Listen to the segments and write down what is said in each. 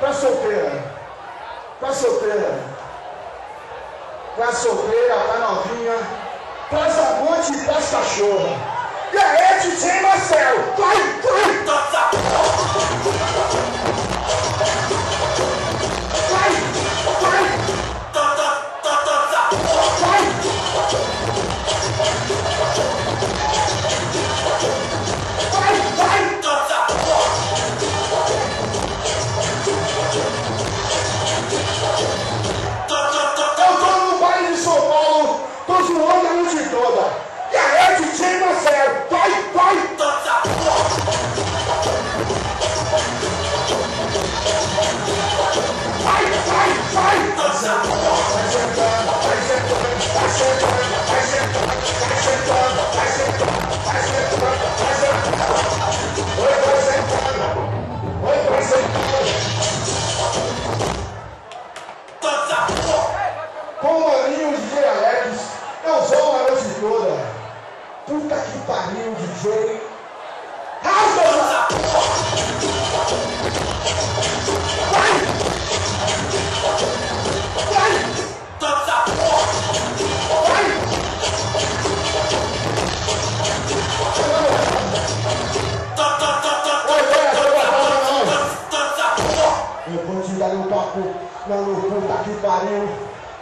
Pra solteira, pra novinha, pra zamonte e pra cachorra. E aí, DJ Marcel, vai,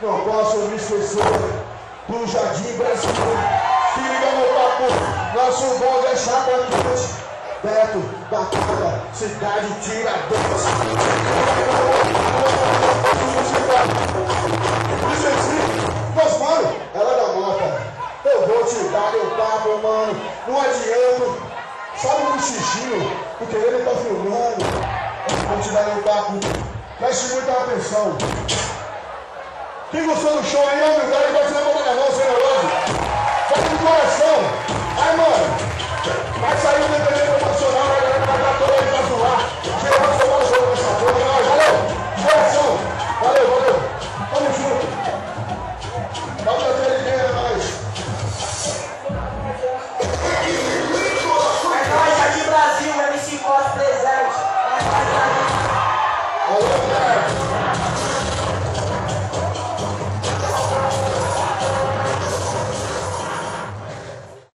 não posso me esquecer do Jardim Brasil. Se liga no papo, nosso bonde é Chapadante, perto da Batalha, cidade Tiradentes. Mas mano, ela é da mota, eu vou te dar meu papo, mano. Não adianta, sabe do xixinho, porque ele tá filmando. Eu vou te dar meu papo. Preste muita atenção. Quem gostou do show aí, é um lugar que vai ser uma boa, não, senhor. Faz do coração.